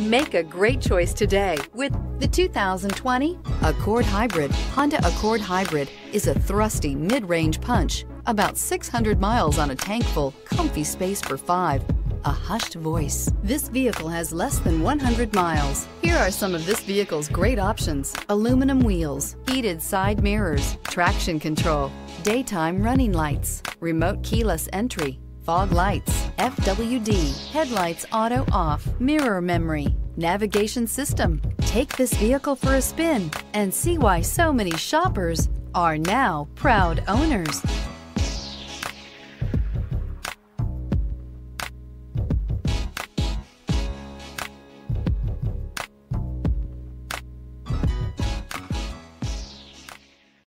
Make a great choice today with the 2020 Accord Hybrid. Honda Accord Hybrid is a thrusty mid-range punch, about 600 miles on a tank full, comfy space for five, a hushed voice. This vehicle has less than 100 miles. Here are some of this vehicle's great options: aluminum wheels, heated side mirrors, traction control, daytime running lights, remote keyless entry, fog lights, FWD, headlights auto off, mirror memory, navigation system. Take this vehicle for a spin and see why so many shoppers are now proud owners.